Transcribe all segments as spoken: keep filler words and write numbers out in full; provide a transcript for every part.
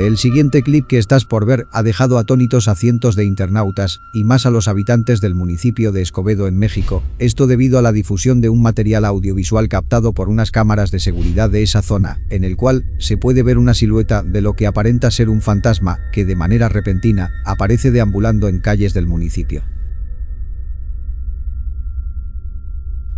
Tristemente, el siguiente clip que estás por ver ha dejado atónitos a cientos de internautas, y más a los habitantes del municipio de Escobedo en México, esto debido a la difusión de un material audiovisual captado por unas cámaras de seguridad de esa zona, en el cual se puede ver una silueta de lo que aparenta ser un fantasma, que de manera repentina aparece deambulando en calles del municipio.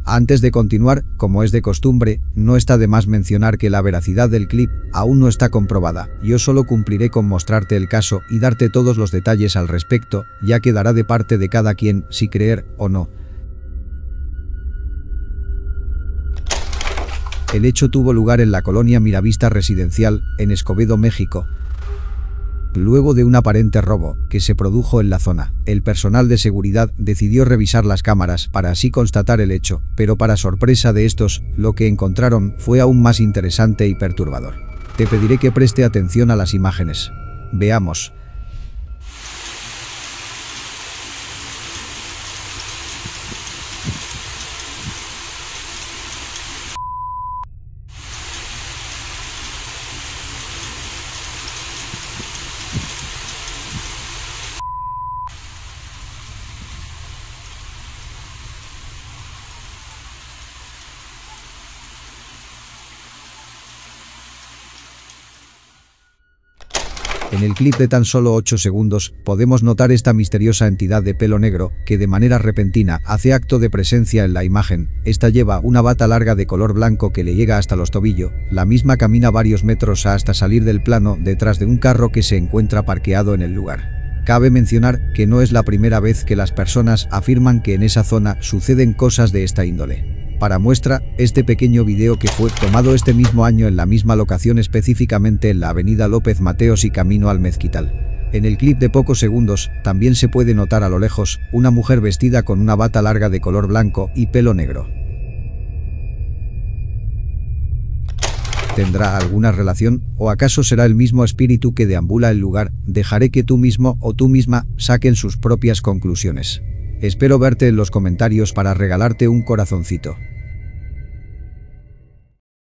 Antes de continuar, como es de costumbre, no está de más mencionar que la veracidad del clip aún no está comprobada. Yo solo cumpliré con mostrarte el caso y darte todos los detalles al respecto, ya quedará de parte de cada quien si creer o no. El hecho tuvo lugar en la colonia Miravista Residencial, en Escobedo, México. Luego de un aparente robo que se produjo en la zona, el personal de seguridad decidió revisar las cámaras para así constatar el hecho, pero para sorpresa de estos, lo que encontraron fue aún más interesante y perturbador. Te pediré que preste atención a las imágenes. Veamos. En el clip de tan solo ocho segundos, podemos notar esta misteriosa entidad de pelo negro, que de manera repentina hace acto de presencia en la imagen. Esta lleva una bata larga de color blanco que le llega hasta los tobillos. La misma camina varios metros hasta salir del plano detrás de un carro que se encuentra parqueado en el lugar. Cabe mencionar que no es la primera vez que las personas afirman que en esa zona suceden cosas de esta índole. Para muestra, este pequeño video que fue tomado este mismo año en la misma locación, específicamente en la avenida López Mateos y camino al Mezquital. En el clip de pocos segundos, también se puede notar a lo lejos una mujer vestida con una bata larga de color blanco y pelo negro. ¿Tendrá alguna relación, o acaso será el mismo espíritu que deambula el lugar? Dejaré que tú mismo o tú misma saquen sus propias conclusiones. Espero verte en los comentarios para regalarte un corazoncito.